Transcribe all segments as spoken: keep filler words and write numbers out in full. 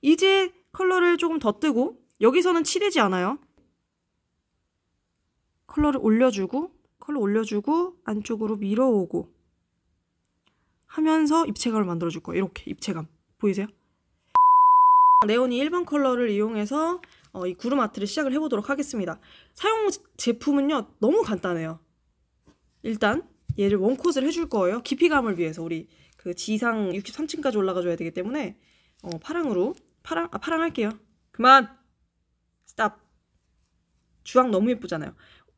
이제 컬러를 조금 더 뜨고, 여기서는 칠하지 않아요. 컬러를 올려주고, 컬러 올려주고 안쪽으로 밀어오고 하면서 입체감을 만들어줄 거예요. 이렇게 입체감 보이세요? 네온이 일 번 컬러를 이용해서 어, 이 구름 아트를 시작을 해보도록 하겠습니다. 사용 제품은요 너무 간단해요. 일단 얘를 원콧을 해줄 거예요. 깊이감을 위해서 우리 그 지상 육십삼 층까지 올라가줘야 되기 때문에 어, 파랑으로 파랑 아 파랑 할게요. 그만 스탑. 주황 너무 예쁘잖아요.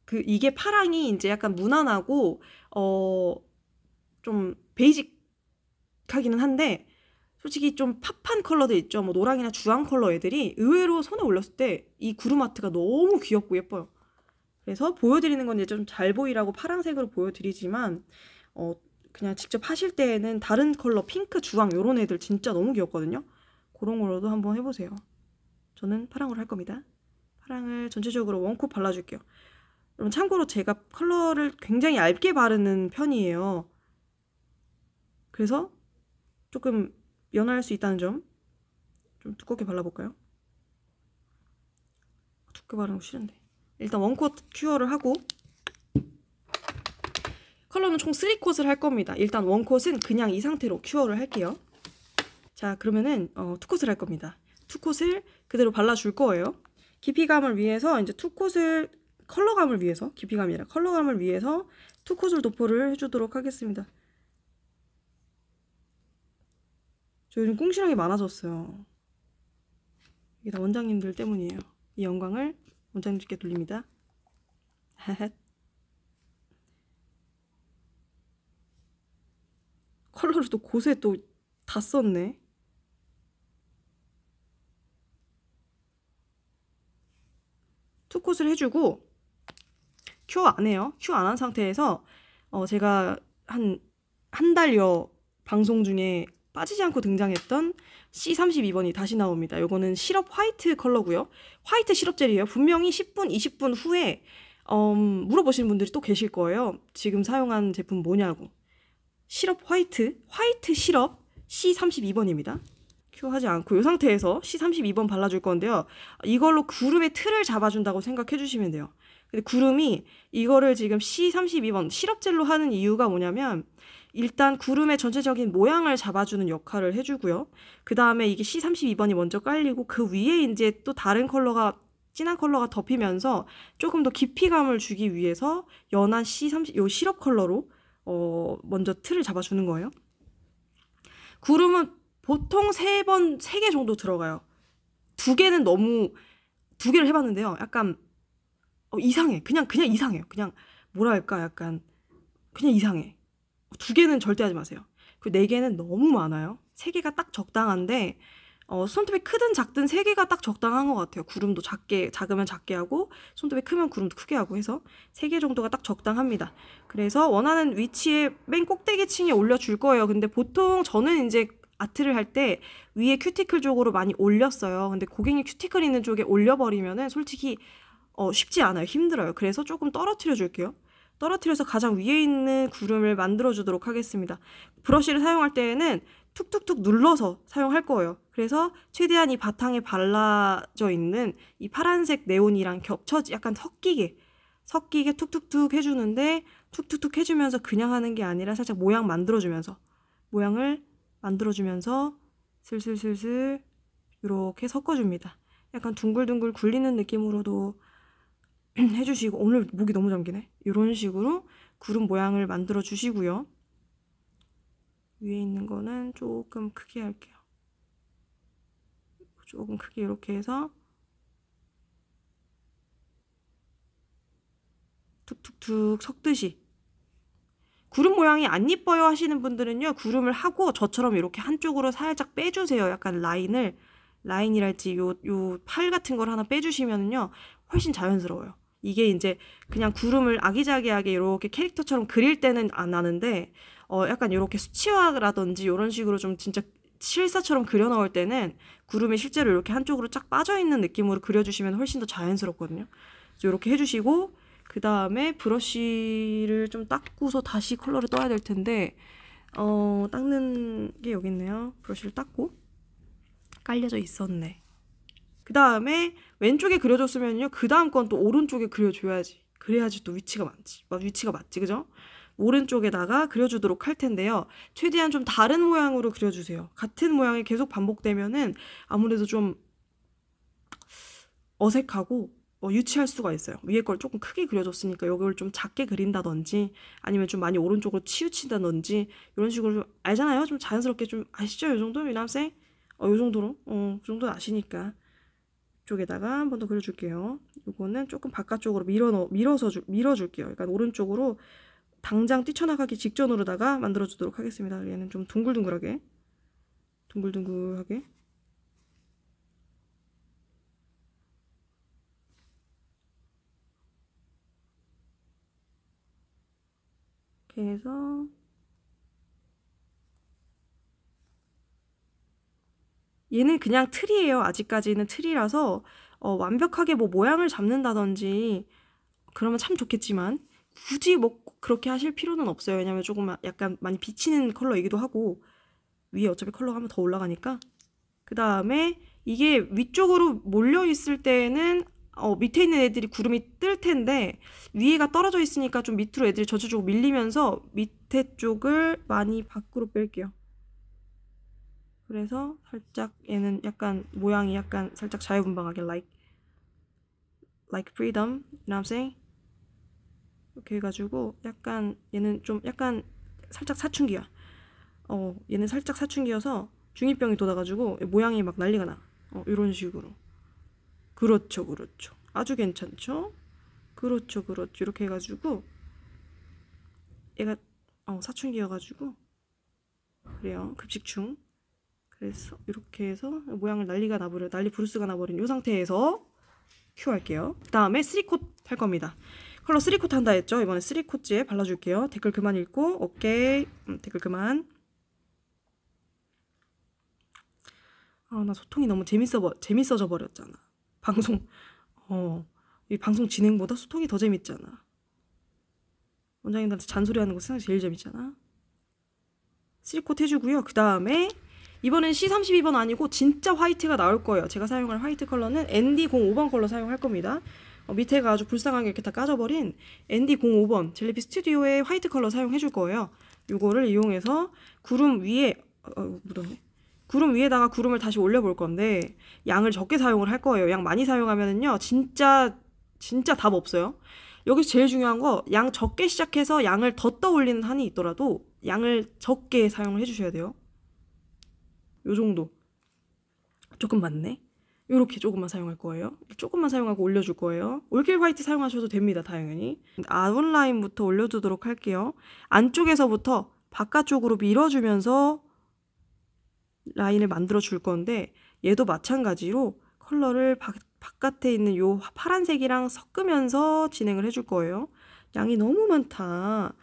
그 이게 파랑이 이제 약간 무난하고 어 좀 베이직하기는 한데 솔직히 좀 팝한 컬러들 있죠. 뭐 노랑이나 주황 컬러 애들이 의외로 손에 올렸을 때 이 구름 아트가 너무 귀엽고 예뻐요. 그래서 보여드리는 건 이제 좀 잘 보이라고 파란색으로 보여드리지만 어 그냥 직접 하실 때에는 다른 컬러 핑크, 주황 요런 애들 진짜 너무 귀엽거든요. 그런 걸로도 한번 해보세요. 저는 파랑으로 할 겁니다. 파랑을 전체적으로 원콧 발라줄게요. 여러분 참고로 제가 컬러를 굉장히 얇게 바르는 편이에요. 그래서 조금 연화할 수 있다는 점 좀 두껍게 발라볼까요? 두껍게 바르는 거 싫은데 일단 원콧 큐어를 하고 컬러는 총 삼 콧을 할 겁니다. 일단 원콧은 그냥 이 상태로 큐어를 할게요. 자 그러면은 어, 이 콧을 할 겁니다. 이 콧을 그대로 발라줄 거예요. 깊이감을 위해서 이제 이 콧을 컬러감을 위해서 깊이감이 아니라 컬러감을 위해서 이 콧을 도포를 해주도록 하겠습니다. 저 요즘 꿍시렁이 많아졌어요. 이게 다 원장님들 때문이에요. 이 영광을 원장님께 돌립니다. 컬러를 또 곳에 또 다 썼네. 투콧을 해주고 큐어 안 해요. 큐어 안 한 상태에서 어 제가 한 한 달여 방송 중에 빠지지 않고 등장했던 씨 삼십이 번이 다시 나옵니다. 요거는 시럽 화이트 컬러고요. 화이트 시럽 젤이에요. 분명히 십 분, 이십 분 후에 음, 물어보시는 분들이 또 계실 거예요. 지금 사용한 제품 뭐냐고. 시럽 화이트, 화이트 시럽 씨 삼십이 번입니다. 큐어하지 않고 이 상태에서 씨 삼십이 번 발라줄 건데요. 이걸로 구름의 틀을 잡아준다고 생각해주시면 돼요. 근데 구름이 이거를 지금 씨 삼십이 번 시럽젤로 하는 이유가 뭐냐면 일단 구름의 전체적인 모양을 잡아주는 역할을 해주고요. 그 다음에 이게 씨 삼십이 번이 먼저 깔리고 그 위에 이제 또 다른 컬러가 진한 컬러가 덮이면서 조금 더 깊이감을 주기 위해서 연한 씨 삼십 요 시럽 컬러로 어 먼저 틀을 잡아주는 거예요. 구름은 보통 세 번, 세 개 정도 들어가요. 두 개는 너무 두 개를 해봤는데요. 약간 어, 이상해. 그냥 그냥 이상해요. 그냥 뭐랄까 약간 그냥 이상해. 두 개는 절대 하지 마세요. 그리고 네 개는 너무 많아요. 세 개가 딱 적당한데 어, 손톱이 크든 작든 세 개가 딱 적당한 것 같아요. 구름도 작게 작으면 작게 하고 손톱이 크면 구름도 크게 하고 해서 세 개 정도가 딱 적당합니다. 그래서 원하는 위치에 맨 꼭대기층에 올려줄 거예요. 근데 보통 저는 이제 아트를 할 때 위에 큐티클 쪽으로 많이 올렸어요. 근데 고객님 큐티클 있는 쪽에 올려버리면은 솔직히 어, 쉽지 않아요. 힘들어요. 그래서 조금 떨어뜨려 줄게요. 떨어뜨려서 가장 위에 있는 구름을 만들어 주도록 하겠습니다. 브러쉬를 사용할 때에는 툭툭툭 눌러서 사용할 거예요. 그래서 최대한 이 바탕에 발라져 있는 이 파란색 네온이랑 겹쳐지 약간 섞이게 섞이게 툭툭툭 해주는데 툭툭툭 해주면서 그냥 하는 게 아니라 살짝 모양 만들어주면서 모양을 만들어주면서 슬슬슬슬 이렇게 섞어줍니다. 약간 둥글둥글 굴리는 느낌으로도 해주시고 오늘 목이 너무 잠기네. 이런 식으로 구름 모양을 만들어주시고요. 위에 있는 거는 조금 크게 할게요. 조금 크게 이렇게 해서 툭툭툭 섞듯이 구름 모양이 안 예뻐요 하시는 분들은요. 구름을 하고 저처럼 이렇게 한쪽으로 살짝 빼주세요. 약간 라인을 라인이랄지 요, 요 팔 같은 걸 하나 빼주시면은요. 훨씬 자연스러워요. 이게 이제 그냥 구름을 아기자기하게 이렇게 캐릭터처럼 그릴 때는 안 하는데 어 약간 이렇게 수치화라든지 이런 식으로 좀 진짜 실사처럼 그려 넣을 때는 구름이 실제로 이렇게 한쪽으로 쫙 빠져있는 느낌으로 그려주시면 훨씬 더 자연스럽거든요. 그래서 이렇게 해주시고 그 다음에 브러쉬를 좀 닦고서 다시 컬러를 떠야 될 텐데 어 닦는 게 여기 있네요. 브러쉬를 닦고 깔려져 있었네. 그 다음에 왼쪽에 그려줬으면요, 그 다음 건 또 오른쪽에 그려줘야지. 그래야지 또 위치가 맞지. 위치가 맞지, 그죠? 오른쪽에다가 그려주도록 할 텐데요. 최대한 좀 다른 모양으로 그려주세요. 같은 모양이 계속 반복되면은 아무래도 좀 어색하고 어, 유치할 수가 있어요. 위에 걸 조금 크게 그려줬으니까 이걸 좀 작게 그린다든지 아니면 좀 많이 오른쪽으로 치우친다든지 이런 식으로 좀 알잖아요. 좀 자연스럽게 좀 아시죠? 이 정도? 유남생? 어, 이 정도로? 어, 이 정도는 아시니까. 쪽에다가 한 번 더 그려줄게요. 이거는 조금 바깥쪽으로 밀어 넣어, 밀어서 주, 밀어줄게요. 그러니까 오른쪽으로 당장 뛰쳐나가기 직전으로다가 만들어주도록 하겠습니다. 얘는 좀 둥글둥글하게, 둥글둥글하게. 이렇게 해서 얘는 그냥 틀이에요. 아직까지는 틀이라서 어, 완벽하게 뭐 모양을 잡는다든지 그러면 참 좋겠지만 굳이 뭐 그렇게 하실 필요는 없어요. 왜냐면 조금 약간 많이 비치는 컬러이기도 하고 위에 어차피 컬러가 한 번 더 올라가니까. 그 다음에 이게 위쪽으로 몰려있을 때는 어, 밑에 있는 애들이 구름이 뜰 텐데 위에가 떨어져 있으니까 좀 밑으로 애들이 저쪽으로 밀리면서 밑에 쪽을 많이 밖으로 뺄게요. 그래서 살짝 얘는 약간 모양이 약간 살짝 자유분방하게 like like freedom, you know what I'm saying? 이렇게 해가지고 약간 얘는 좀 약간 살짝 사춘기야. 어, 얘는 살짝 사춘기여서 중이병이 돋아가지고 모양이 막 난리가 나. 어, 이런 식으로. 그렇죠, 그렇죠. 아주 괜찮죠? 그렇죠, 그렇죠. 이렇게 해가지고 얘가 어, 사춘기여가지고 그래요. 급식충. 그래서 이렇게 해서 모양을 난리가 나버려, 난리 부르스가 나버린 이 상태에서 큐 할게요. 그 다음에 쓰리콧 할 겁니다. 컬러 쓰리콧 한다 했죠? 이번에 쓰리콧지에 발라줄게요. 댓글 그만 읽고, 오케이. 음, 댓글 그만. 아, 나 소통이 너무 재밌어, 재밌어져 버렸잖아. 방송, 어, 이 방송 진행보다 소통이 더 재밌잖아. 원장님한테 잔소리하는 거 세상 제일 재밌잖아. 쓰리콧 해주고요. 그 다음에 이번엔 씨 삼십이 번 아니고 진짜 화이트가 나올 거예요. 제가 사용할 화이트 컬러는 엔 디 공오 번 컬러 사용할 겁니다. 어, 밑에가 아주 불쌍하게 이렇게 다 까져버린 엔 디 공오 번 젤리핏 스튜디오의 화이트 컬러 사용해 줄 거예요. 요거를 이용해서 구름 위에 어, 묻었네. 구름 위에다가 구름을 다시 올려볼 건데 양을 적게 사용을 할 거예요. 양 많이 사용하면은요 진짜 진짜 답 없어요. 여기서 제일 중요한 거, 양 적게 시작해서 양을 더 떠올리는 한이 있더라도 양을 적게 사용을 해주셔야 돼요. 요 정도. 조금 많네. 요렇게 조금만 사용할 거예요. 조금만 사용하고 올려줄 거예요. 올킬 화이트 사용하셔도 됩니다, 당연히. 아웃라인부터 올려주도록 할게요. 안쪽에서부터 바깥쪽으로 밀어주면서 라인을 만들어 줄 건데 얘도 마찬가지로 컬러를 바, 바깥에 있는 요 파란색이랑 섞으면서 진행을 해줄 거예요. 양이 너무 많다.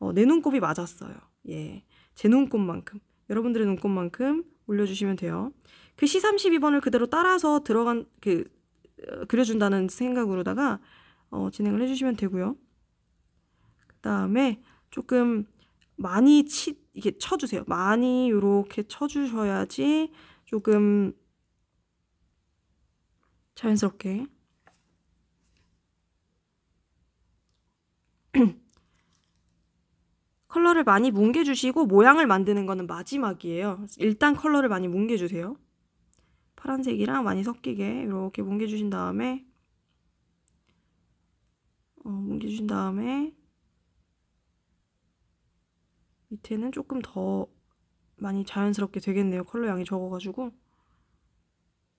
어, 내 눈곱이 맞았어요. 예, 제 눈곱만큼. 여러분들의 눈곱만큼 올려주시면 돼요. 그 씨 삼십이 번을 그대로 따라서 들어간, 그, 어, 그려준다는 생각으로다가, 어, 진행을 해주시면 되고요. 그 다음에 조금 많이 치, 이게 쳐주세요. 많이 요렇게 쳐주셔야지 조금 자연스럽게. 컬러를 많이 뭉개주시고 모양을 만드는 거는 마지막이에요. 일단 컬러를 많이 뭉개주세요. 파란색이랑 많이 섞이게 이렇게 뭉개주신 다음에 어, 뭉개주신 다음에 밑에는 조금 더 많이 자연스럽게 되겠네요. 컬러 양이 적어가지고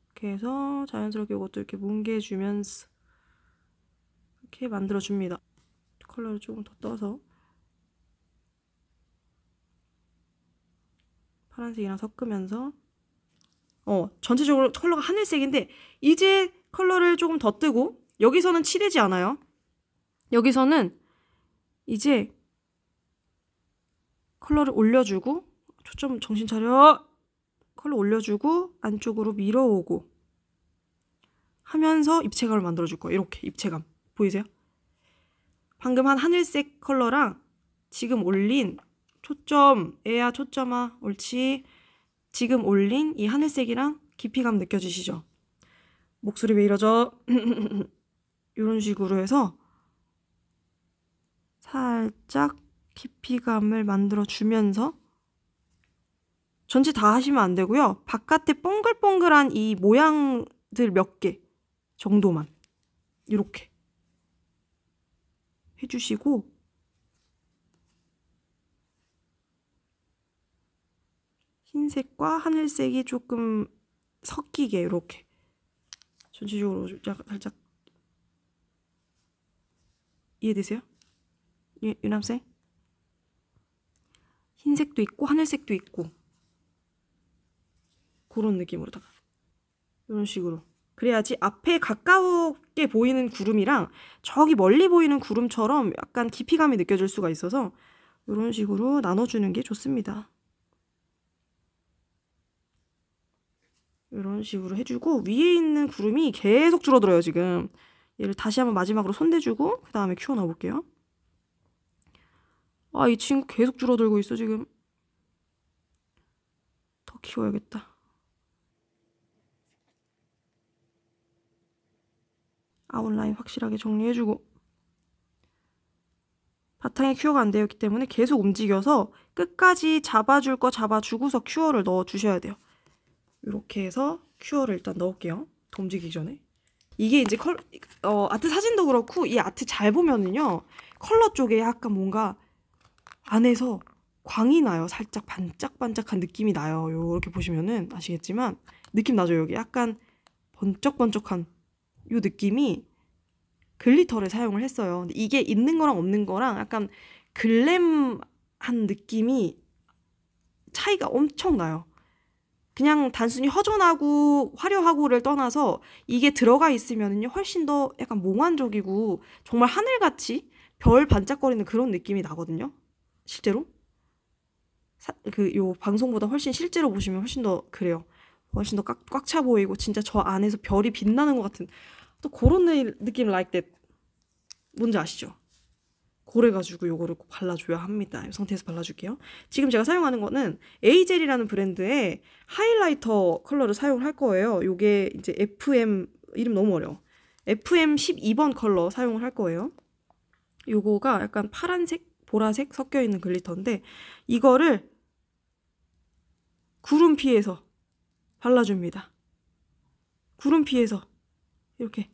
이렇게 해서 자연스럽게 이것도 이렇게 뭉개주면서 이렇게 만들어줍니다. 컬러를 조금 더 떠서 파란색이랑 섞으면서 어 전체적으로 컬러가 하늘색인데 이제 컬러를 조금 더 뜨고 여기서는 칠해지 않아요. 여기서는 이제 컬러를 올려주고 초점 정신 차려. 컬러 올려주고 안쪽으로 밀어오고 하면서 입체감을 만들어줄 거예요. 이렇게 입체감 보이세요? 방금 한 하늘색 컬러랑 지금 올린 초점, 애야 초점아, 옳지. 지금 올린 이 하늘색이랑 깊이감 느껴지시죠? 목소리 왜 이러죠? 이런 식으로 해서 살짝 깊이감을 만들어주면서 전체 다 하시면 안 되고요. 바깥에 뽕글뽕글한 이 모양들 몇 개 정도만 이렇게 해주시고 흰색과 하늘색이 조금 섞이게 이렇게 전체적으로 살짝 이해되세요? 유, 유남생? 흰색도 있고 하늘색도 있고 그런 느낌으로다가 이런 식으로 그래야지 앞에 가깝게 보이는 구름이랑 저기 멀리 보이는 구름처럼 약간 깊이감이 느껴질 수가 있어서 이런 식으로 나눠주는 게 좋습니다. 이런 식으로 해주고 위에 있는 구름이 계속 줄어들어요. 지금 얘를 다시 한번 마지막으로 손대주고 그 다음에 키워 넣어볼게요. 아, 이 친구 계속 줄어들고 있어. 지금 더 키워야겠다. 아웃라인 확실하게 정리해주고 바탕에 큐어가 안 되었기 때문에 계속 움직여서 끝까지 잡아줄 거 잡아주고서 큐어를 넣어주셔야 돼요. 이렇게 해서 큐어를 일단 넣을게요. 움직이기 전에 이게 이제 컬, 어, 아트 사진도 그렇고 이 아트 잘 보면은요 컬러 쪽에 약간 뭔가 안에서 광이 나요. 살짝 반짝반짝한 느낌이 나요. 이렇게 보시면은 아시겠지만 느낌 나죠? 여기 약간 번쩍번쩍한 이 느낌이 글리터를 사용을 했어요. 근데 이게 있는 거랑 없는 거랑 약간 글램한 느낌이 차이가 엄청 나요. 그냥 단순히 허전하고 화려하고를 떠나서 이게 들어가 있으면은요 훨씬 더 약간 몽환적이고 정말 하늘같이 별 반짝거리는 그런 느낌이 나거든요. 실제로 그 요 방송보다 훨씬 실제로 보시면 훨씬 더 그래요. 훨씬 더 꽉 차 보이고 진짜 저 안에서 별이 빛나는 것 같은 또 그런 느낌 like that 뭔지 아시죠? 그래가지고 요거를 꼭 발라줘야 합니다. 이 상태에서 발라줄게요. 지금 제가 사용하는 거는 에이젤이라는 브랜드의 하이라이터 컬러를 사용을 할 거예요. 요게 이제 에프엠 이름 너무 어려워. 에프엠 십이 번 컬러 사용을 할 거예요. 요거가 약간 파란색, 보라색 섞여있는 글리터인데 이거를 구름 피해서 발라줍니다. 구름 피해서 이렇게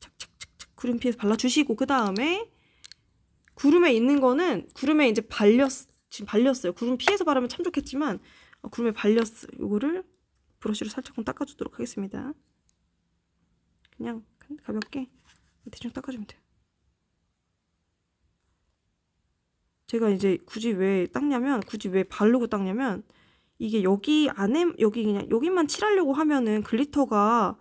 착착착착 구름 피해서 발라주시고 그 다음에 구름에 있는 거는 구름에 이제 발렸 지금 발렸어요. 구름 피해서 바르면 참 좋겠지만 어, 구름에 발렸어요. 이거를 브러쉬로 살짝 좀 닦아주도록 하겠습니다. 그냥 가볍게 대충 닦아주면 돼요. 제가 이제 굳이 왜 닦냐면 굳이 왜 바르고 닦냐면 이게 여기 안에 여기 그냥 여기만 칠하려고 하면은 글리터가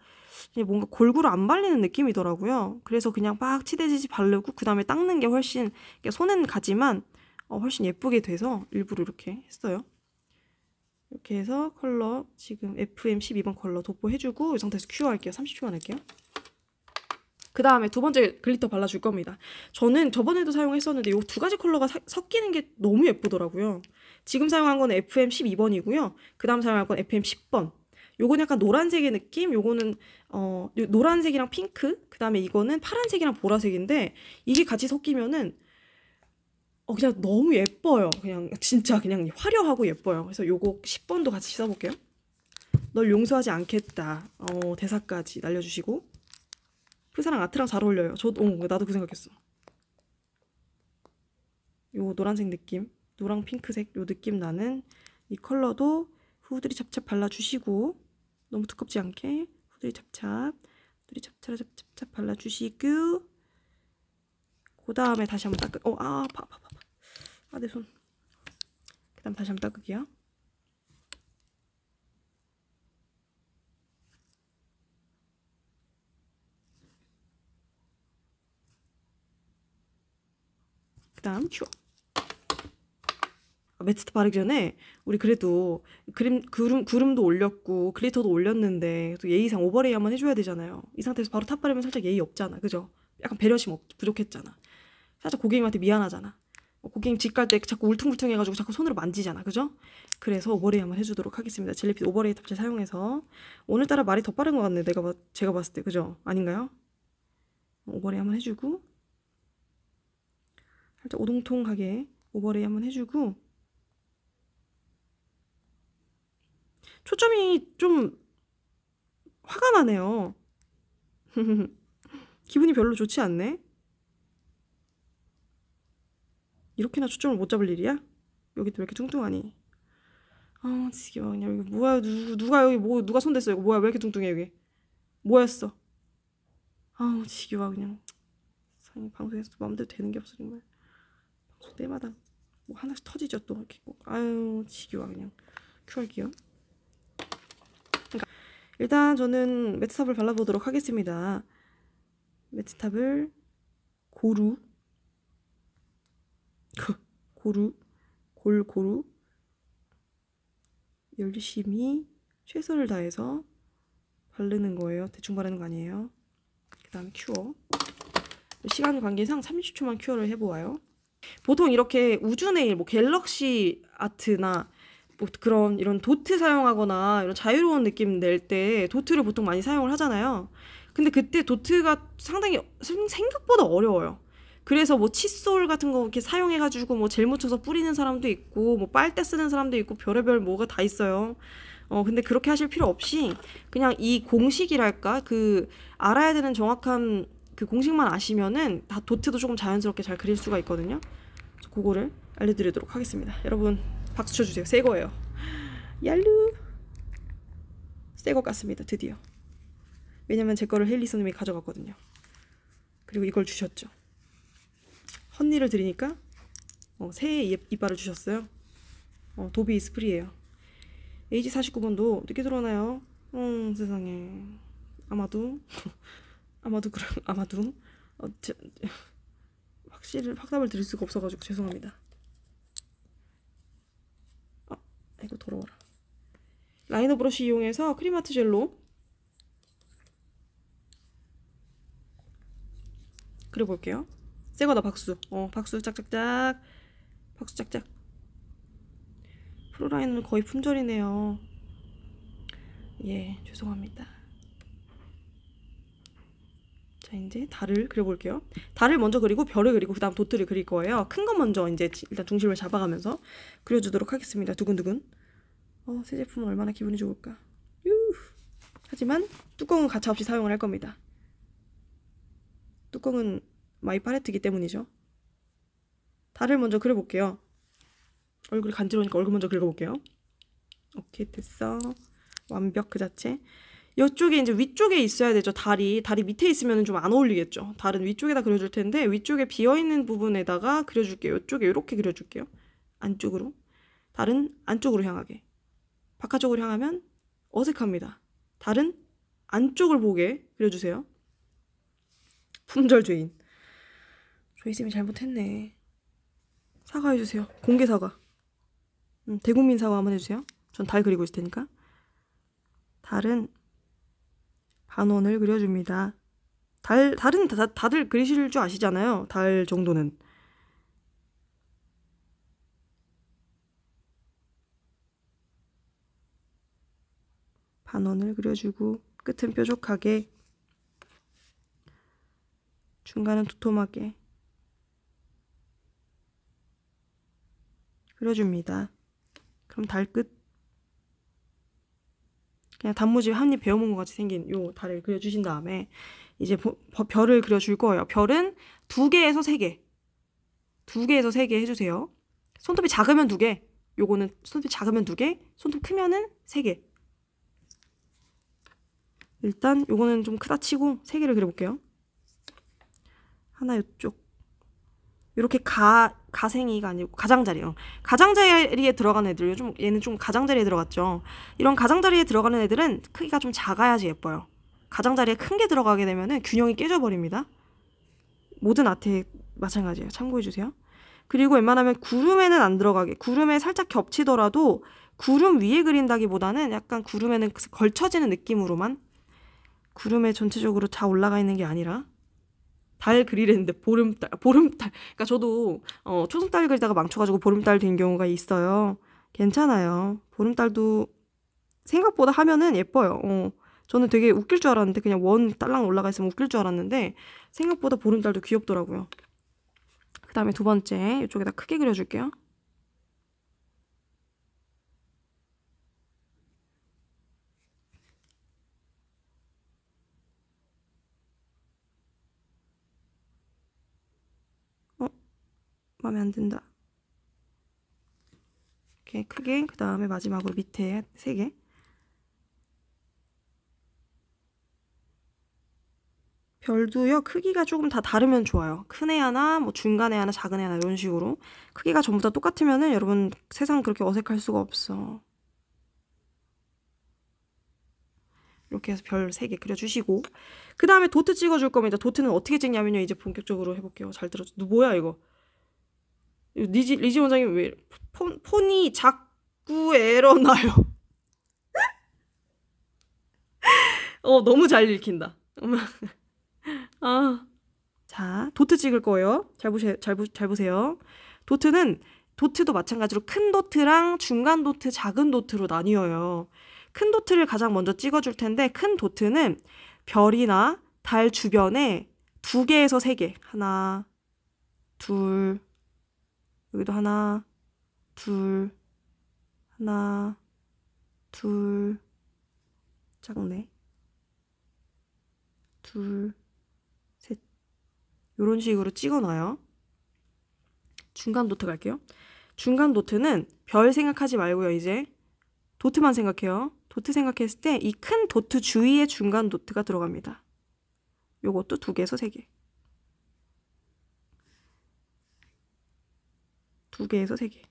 뭔가 골고루 안 발리는 느낌이더라고요. 그래서 그냥 막 치대지지 바르고 그 다음에 닦는 게 훨씬 손은 가지만 어, 훨씬 예쁘게 돼서 일부러 이렇게 했어요. 이렇게 해서 컬러 지금 에프엠 십이 번 컬러 도포해주고 이 상태에서 큐어 할게요. 삼십 초만 할게요. 그 다음에 두 번째 글리터 발라줄 겁니다. 저는 저번에도 사용했었는데 이 두 가지 컬러가 사, 섞이는 게 너무 예쁘더라고요. 지금 사용한 건 에프엠 십이 번이고요. 그 다음 사용할 건 에프엠 십 번. 요건 약간 노란색의 느낌, 요거는 어, 노란색이랑 핑크, 그 다음에 이거는 파란색이랑 보라색인데 이게 같이 섞이면은 어, 그냥 너무 예뻐요. 그냥 진짜 그냥 화려하고 예뻐요. 그래서 요거 십 번도 같이 써볼게요. 널 용서하지 않겠다. 어, 대사까지 날려주시고 프사랑 아트랑 잘 어울려요. 저도 어, 나도 그 생각했어. 요 노란색 느낌, 노랑 핑크색 요 느낌 나는 이 컬러도 후드리 찹찹 발라주시고 너무 두껍지 않게 후드리 찹찹 후드리 찹찹 찹찹 발라주시고 그 다음에 다시 한번 닦을 어, 아, 아파 아파 아파 아, 내 손 그 다음 다시 한번 닦을게요. 그 다음 큐어. 매트트 바르기 전에 우리 그래도 그림, 구름, 구름도 올렸고 글리터도 올렸는데 또 예의상 오버레이 한번 해줘야 되잖아요. 이 상태에서 바로 탑 바르면 살짝 예의 없잖아. 그죠? 약간 배려심 없, 부족했잖아. 살짝 고객님한테 미안하잖아. 고객님 집 갈 때 자꾸 울퉁불퉁 해가지고 자꾸 손으로 만지잖아. 그죠? 그래서 오버레이 한번 해주도록 하겠습니다. 젤리핏 오버레이 탑재 사용해서. 오늘따라 말이 더 빠른 것 같네. 내가 봐, 제가 봤을 때. 그죠? 아닌가요? 오버레이 한번 해주고, 살짝 오동통하게 오버레이 한번 해주고. 초점이 좀 화가 나네요. 기분이 별로 좋지 않네. 이렇게나 초점을 못 잡을 일이야? 여기 또 왜 이렇게 뚱뚱하니? 아, 지겨워. 그냥 여기 뭐야? 누, 누가 여기 뭐 누가 손댔어? 이거 뭐야? 왜 이렇게 뚱뚱해 여기? 뭐였어? 아우, 지겨워. 그냥 방송에서 마음대로 되는 게 없어 정말. 방송 때마다 뭐 하나씩 터지죠 또 이렇게. 아유, 지겨워. 그냥 큐할게요. 그러니까 일단 저는 매트탑을 발라보도록 하겠습니다. 매트탑을 고루 고루 골고루 열심히 최선을 다해서 바르는 거예요. 대충 바르는 거 아니에요. 그 다음에 큐어. 시간 관계상 삼십 초만 큐어를 해보아요. 보통 이렇게 우주네일, 뭐 갤럭시 아트나 뭐 그런 이런 도트 사용하거나 이런 자유로운 느낌 낼 때 도트를 보통 많이 사용을 하잖아요. 근데 그때 도트가 상당히 생각보다 어려워요. 그래서 뭐 칫솔 같은 거 이렇게 사용해가지고 뭐 젤 묻혀서 뿌리는 사람도 있고 뭐 빨대 쓰는 사람도 있고 별의별 뭐가 다 있어요. 어 근데 그렇게 하실 필요 없이 그냥 이 공식이랄까, 그 알아야 되는 정확한 그 공식만 아시면은 다 도트도 조금 자연스럽게 잘 그릴 수가 있거든요. 그래서 그거를 알려드리도록 하겠습니다. 여러분 박수 쳐주세요. 새 거예요. 얄루. 새 거 같습니다. 드디어. 왜냐면 제 거를 헤일리 선생님이 가져갔거든요. 그리고 이걸 주셨죠. 헌니를 드리니까 어, 새 이빨을 주셨어요. 어, 도비 스프리예요. 에이지 사십구 번도 늦게 들어오나요? 음, 세상에. 아마도 아마도 그럼 아마도 어, 제, 확실 확답을 드릴 수가 없어가지고 죄송합니다. 아, 이거 더러워라. 라이너 브러쉬 이용해서 크림아트 젤로 그려볼게요. 새거다. 박수. 어, 박수 짝짝짝. 박수 짝짝. 프로라이너는 거의 품절이네요. 예, 죄송합니다. 자, 이제 달을 그려볼게요. 달을 먼저 그리고 별을 그리고 그 다음 도트를 그릴 거예요. 큰 거 먼저 이제 일단 중심을 잡아가면서 그려주도록 하겠습니다. 두근두근. 어, 새 제품은 얼마나 기분이 좋을까. 유. 하지만 뚜껑은 가차없이 사용을 할 겁니다. 뚜껑은 마이 팔레트이기 때문이죠. 달을 먼저 그려볼게요. 얼굴이 간지러우니까 얼굴 먼저 긁어볼게요. 오케이, 됐어. 완벽 그 자체. 이쪽에 이제 위쪽에 있어야 되죠. 달이 달이 밑에 있으면 좀 안 어울리겠죠. 달은 위쪽에다 그려줄 텐데 위쪽에 비어있는 부분에다가 그려줄게요. 이쪽에 이렇게 그려줄게요. 안쪽으로. 달은 안쪽으로 향하게. 바깥쪽으로 향하면 어색합니다. 달은 안쪽을 보게 그려주세요. 품절 주인. 조이쌤이 잘못했네. 사과해주세요. 공개 사과. 음, 대국민 사과 한번 해주세요. 전 달 그리고 있을 테니까. 달은 반원을 그려줍니다. 달, 달은 다, 다들 그리실 줄 아시잖아요. 달 정도는. 반원을 그려주고, 끝은 뾰족하게, 중간은 두툼하게 그려줍니다. 그럼 달 끝. 그냥 단무지 한 입 베어먹은 것 같이 생긴 요 달을 그려주신 다음에 이제 보, 별을 그려줄 거예요. 별은 두 개에서 세 개, 두 개에서 세 개 해주세요. 손톱이 작으면 두 개, 요거는 손톱이 작으면 두 개, 손톱 크면은 세 개. 일단 요거는 좀 크다 치고 세 개를 그려볼게요. 하나 요쪽. 이렇게 가, 가생이가 아니고 가장자리요. 가장자리에 들어간 애들, 요즘 얘는 좀 가장자리에 들어갔죠. 이런 가장자리에 들어가는 애들은 크기가 좀 작아야지 예뻐요. 가장자리에 큰 게 들어가게 되면은 균형이 깨져버립니다. 모든 아트에 마찬가지예요. 참고해주세요. 그리고 웬만하면 구름에는 안 들어가게, 구름에 살짝 겹치더라도 구름 위에 그린다기보다는 약간 구름에는 걸쳐지는 느낌으로만, 구름에 전체적으로 다 올라가 있는 게 아니라. 달 그리랬는데 보름달, 보름달. 그러니까 저도 어, 초승달 그리다가 망쳐가지고 보름달 된 경우가 있어요. 괜찮아요. 보름달도 생각보다 하면은 예뻐요. 어. 저는 되게 웃길 줄 알았는데 그냥 원 딸랑 올라가 있으면 웃길 줄 알았는데 생각보다 보름달도 귀엽더라고요. 그 다음에 두 번째 이쪽에다 크게 그려줄게요. 어? 마음에 안 든다. 이렇게 크게 그 다음에 마지막으로 밑에 세 개. 별도요 크기가 조금 다 다르면 좋아요. 큰 애 하나, 뭐 중간 애 하나, 작은 애 하나 이런 식으로 크기가 전부 다 똑같으면은 여러분 세상 그렇게 어색할 수가 없어. 이렇게 해서 별 세 개 그려주시고 그 다음에 도트 찍어줄 겁니다. 도트는 어떻게 찍냐면요. 이제 본격적으로 해볼게요. 잘 들어줘. 너 뭐야 이거? 리지, 리지 원장님 왜 폰, 폰이 자꾸 에러 나요? 어 너무 잘 읽힌다. 아, 자 도트 찍을 거예요. 잘 보세요. 잘, 보, 잘 보세요. 도트는 도트도 마찬가지로 큰 도트랑 중간 도트, 작은 도트로 나뉘어요. 큰 도트를 가장 먼저 찍어줄 텐데 큰 도트는 별이나 달 주변에 두 개에서 세 개, 하나, 둘, 여기도 하나, 둘, 하나, 둘, 작네. 둘, 셋 이런 식으로 찍어놔요. 중간 도트 갈게요. 중간 도트는 별 생각하지 말고요. 이제 도트만 생각해요. 도트 생각했을 때 이 큰 도트 주위에 중간 도트가 들어갑니다. 요것도 두 개에서 세 개. 두 개에서 세 개.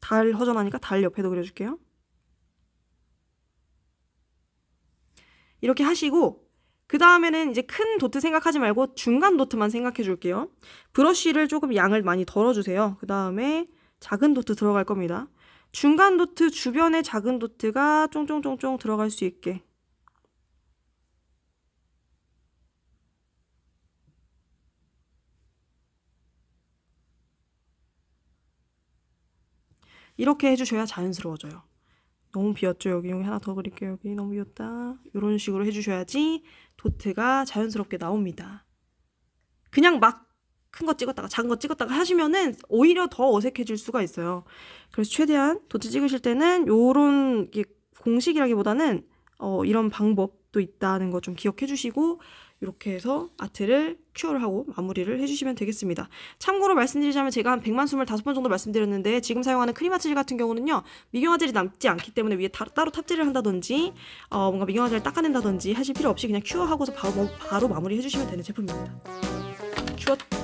달 허전하니까 달 옆에도 그려줄게요. 이렇게 하시고 그 다음에는 이제 큰 도트 생각하지 말고 중간 도트만 생각해 줄게요. 브러쉬를 조금 양을 많이 덜어주세요. 그 다음에 작은 도트 들어갈 겁니다. 중간 도트 주변에 작은 도트가 쫑쫑쫑쫑 들어갈 수 있게 이렇게 해주셔야 자연스러워져요. 너무 비었죠? 여기 여기 하나 더 그릴게요. 여기 너무 비었다. 이런 식으로 해주셔야지 도트가 자연스럽게 나옵니다. 그냥 막 큰 거 찍었다가 작은 거 찍었다가 하시면은 오히려 더 어색해질 수가 있어요. 그래서 최대한 도트 찍으실 때는 요런 공식이라기보다는 어, 이런 방법도 있다는 거 좀 기억해 주시고 이렇게 해서 아트를 큐어를 하고 마무리를 해주시면 되겠습니다. 참고로 말씀드리자면 제가 한 백만 이십오 번 정도 말씀드렸는데 지금 사용하는 크리마젤 같은 경우는요. 미경화젤이 남지 않기 때문에 위에 다, 따로 탑재를 한다든지 어, 뭔가 미경화젤을 닦아낸다든지 하실 필요 없이 그냥 큐어하고서 바로, 바로 마무리해주시면 되는 제품입니다. 큐어